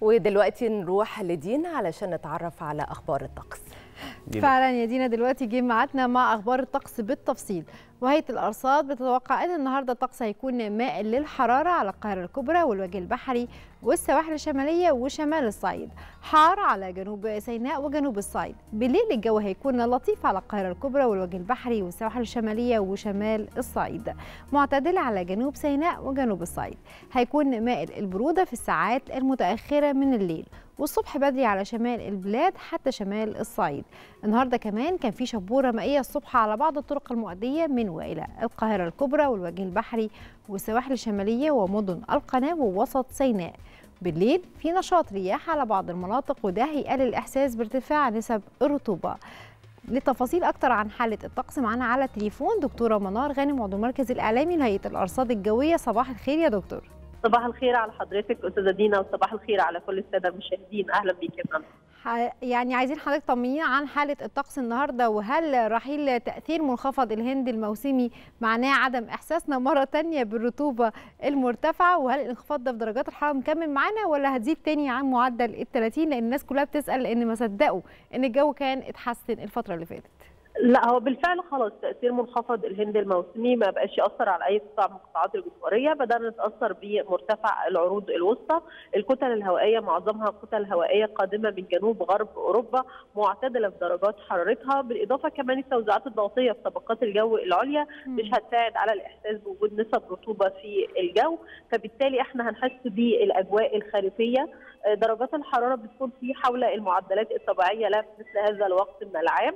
ودلوقتي نروح لدينا علشان نتعرف على أخبار الطقس. فعلا يا دينا دلوقتي جه معتنا مع أخبار الطقس بالتفصيل. وهيئة الأرصاد بتتوقع أن النهارده الطقس هيكون مائل للحرارة على القاهرة الكبرى والوجه البحري والسواحل الشمالية وشمال الصعيد، حار على جنوب سيناء وجنوب الصعيد. بالليل الجو هيكون لطيف على القاهرة الكبرى والوجه البحري والسواحل الشمالية وشمال الصعيد، معتدل على جنوب سيناء وجنوب الصعيد. هيكون مائل البرودة في الساعات المتأخرة من الليل والصبح بدري على شمال البلاد حتى شمال الصعيد. النهارده كمان كان في شبورة مائية الصبح على بعض الطرق المؤدية من وإلى القاهرة الكبرى والوجه البحري والسواحل الشمالية ومدن القناة ووسط سيناء. بالليل في نشاط رياح على بعض المناطق وده هيقلل الإحساس بارتفاع نسب الرطوبة. لتفاصيل أكتر عن حالة الطقس معنا على التليفون دكتورة منار غانم عضو المركز الإعلامي لهيئة الأرصاد الجوية. صباح الخير يا دكتور. صباح الخير على حضرتك أستاذة دينا وصباح الخير على كل السادة المشاهدين. أهلا بيك يا فندم. يعني عايزين حضرتك طمنينا عن حالة الطقس النهارده، وهل رحيل تأثير منخفض الهند الموسمي معناه عدم إحساسنا مرة تانية بالرطوبة المرتفعة؟ وهل الانخفاض ده في درجات الحرارة مكمل معانا ولا هتزيد تاني عن معدل ال 30؟ لأن الناس كلها بتسأل لأن ما صدقوا إن الجو كان اتحسن الفترة اللي فاتت. لا هو بالفعل خلاص تأثير منخفض الهند الموسمي ما بقاش يأثر على أي قطاع من القطاعات الجوية، بدأنا نتأثر بمرتفع العروض الوسطى، الكتل الهوائية معظمها كتل هوائية قادمة من جنوب غرب أوروبا معتدلة في درجات حرارتها، بالإضافة كمان التوزيعات الضغطية في طبقات الجو العليا مش هتساعد على الإحساس بوجود نسب رطوبة في الجو، فبالتالي احنا هنحس بالأجواء الخريفية. درجات الحرارة بتكون في حول المعدلات الطبيعية لها في مثل هذا الوقت من العام.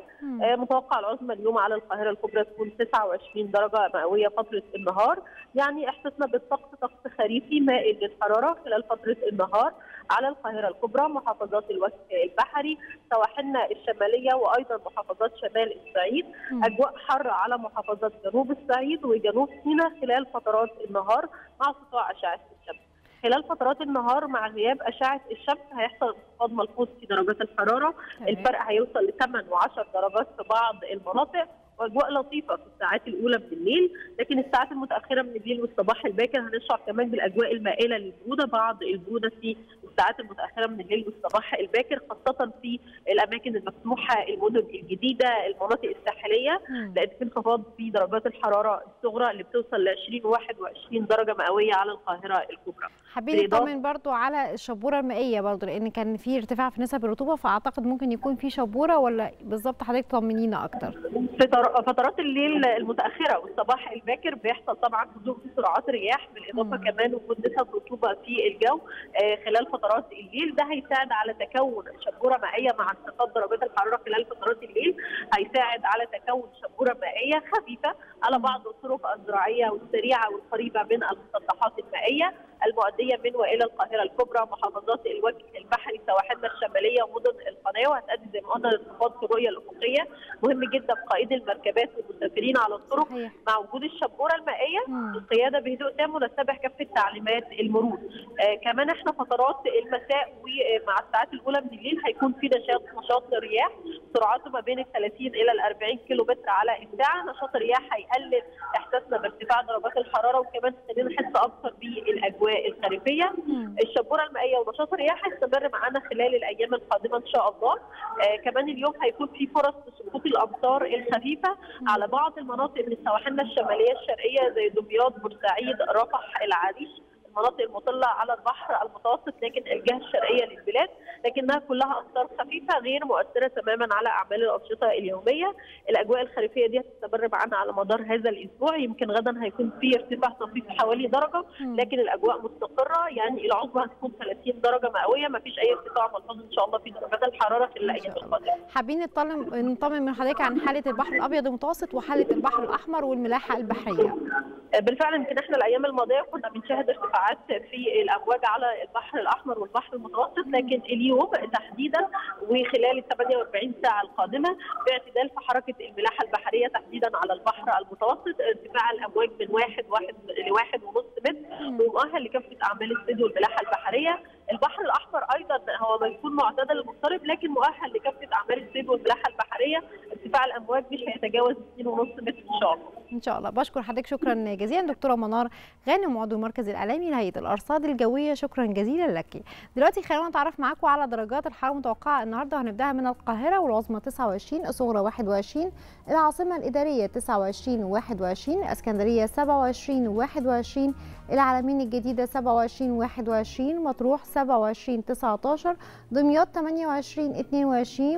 متوقع العظمى اليوم على القاهرة الكبرى تكون 29 درجة مئوية فترة النهار، يعني احساسنا بالطقس طقس خريفي مائل للحرارة خلال فترة النهار على القاهرة الكبرى، محافظات الوجه البحري، سواحلنا الشمالية وأيضا محافظات شمال الصعيد، أجواء حر على محافظات جنوب الصعيد وجنوب سيناء خلال فترات النهار مع سطوع أشعة الشمس. خلال فترات النهار مع غياب أشعة الشمس هيحصل انخفاض ملحوظ في درجات الحرارة، الفرق هيوصل ل 8 و10 درجات في بعض المناطق، وأجواء لطيفة في الساعات الأولى من الليل، لكن الساعات المتأخرة من الليل والصباح الباكر هنشعر كمان بالأجواء المائلة للبرودة، بعض البرودة في الساعات المتأخرة من الليل والصباح الباكر خاصة في الأماكن المفتوحة، المدن الجديدة، المناطق الساحلية، لأن في انخفاض في درجات الحرارة الصغرى اللي بتوصل ل 20 و21 درجة مئوية على القاهرة الكبرى. حابين نطمن برضو على الشبورة المائية برضو لأن كان في ارتفاع في نسب الرطوبة، فأعتقد ممكن يكون في شبورة ولا بالظبط حضرتك طمنينا أكتر؟ فترات الليل المتاخره والصباح الباكر بيحصل طبعا هدوء في سرعات رياح، بالاضافه كمان وجود نسب رطوبه في الجو خلال فترات الليل، ده هيساعد على تكون شبوره مائيه مع انخفاض درجات الحراره خلال فترات الليل، هيساعد على تكون شبوره مائيه خفيفه على بعض الطرق الزراعيه والسريعه والقريبه من المسطحات المائيه المؤديه من والى القاهره الكبرى، محافظات الوجه البحري، سواحلنا الشماليه ومدن القناه، وهتؤدي زي ما قلنا لانخفاض في الرؤيه الافقيه. مهم جدا قائد المركبات والمسافرين على الطرق مع وجود الشبوره المائيه القياده بهدوء تام ونتبع كافه تعليمات المرور. كمان احنا فترات المساء ومع الساعات الاولى من الليل هيكون في نشاط رياح سرعته ما بين 30 الى ال 40 كيلو متر على الساعه، نشاط رياح هيقلل احساسنا بارتفاع درجات الحراره وكمان خلينا نحس اكثر بالاجواء الخريفيه. الشبوره المائيه ونشاط الرياح هيستمر معانا خلال الايام القادمه ان شاء الله. كمان اليوم هيكون في فرص لسقوط الامطار الخفيفه على بعض المناطق من سواحلنا الشماليه الشرقيه زي دمياط، بورسعيد، رفح، العريش، المناطق المطله على البحر المتوسط لكن الجهه الشرقيه للبلاد، لكنها كلها امطار خفيفه غير مؤثره تماما على اعمال الانشطه اليوميه. الاجواء الخريفيه دي هتستمر معانا على مدار هذا الاسبوع، يمكن غدا هيكون في ارتفاع طفيف حوالي درجه لكن الاجواء مستقره، يعني العظمى هتكون 30 درجه مئويه، ما فيش اي ارتفاع ملحوظ ان شاء الله في درجات الحراره في الايام القادمه. حابين نطمن من حضرتك عن حاله البحر الابيض المتوسط وحاله البحر الاحمر والملاحه البحريه. بالفعل يمكن احنا الايام الماضيه كنا بنشاهد ارتفاعات في الامواج على البحر الاحمر والبحر المتوسط، لكن اليوم تحديدا وخلال ال 48 ساعه القادمه باعتدال في حركه الملاحه البحريه تحديدا على البحر المتوسط، ارتفاع الامواج من 1 ل 1.5 متر ومؤهل لكافه اعمال الصيد والملاحه البحريه. البحر الاحمر ايضا هو بيكون معتدل المضطرب لكن مؤهل لكافه اعمال الصيد والملاحه البحريه، ارتفاع الامواج مش هيتجاوز 2.5 متر ان شاء الله. ان شاء الله. بشكر حضرتك شكرا جزيلا دكتوره منار غانم عضو المركز الاعلامي لهيئه الارصاد الجويه، شكرا جزيلا لك. دلوقتي خلينا نتعرف معاكم على درجات الحراره المتوقعه النهارده، هنبداها من القاهره والعظمى 29، الصغرى 21، العاصمه الاداريه 29 و21، اسكندريه 27 و21، العلمين الجديده 27 و21، مطروح 27 19، دمياط 28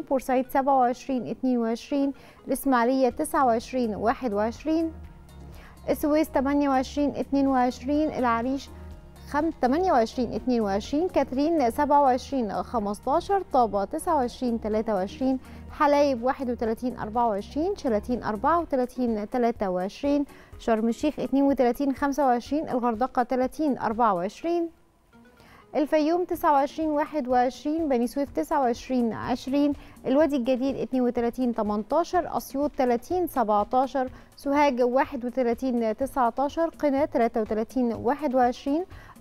22، بورسعيد 27 22، الاسماعيليه 29 21، السويس 28 22، العريش 28 22، كاترين 27 15، طابة 29 23، حلايب 31 24، شلاتين 34 23، شرم الشيخ 32 25، الغردقة 30 24، الفيوم 29 21، بني سويف 29 20، الوادي الجديد 32 18، اسيوط 30 17، سوهاج 31 19، قنا 33 21،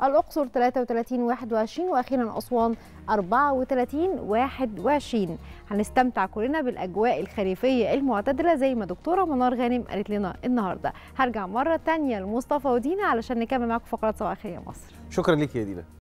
الاقصر 33 21، واخيرا اسوان 34 21. هنستمتع كلنا بالاجواء الخريفيه المعتدله زي ما دكتوره منار غانم قالت لنا النهارده. هرجع مره ثانيه لمصطفى ودينا علشان نكمل معاكم فقرات صباح الخير يا مصر. شكرا ليك يا دينا.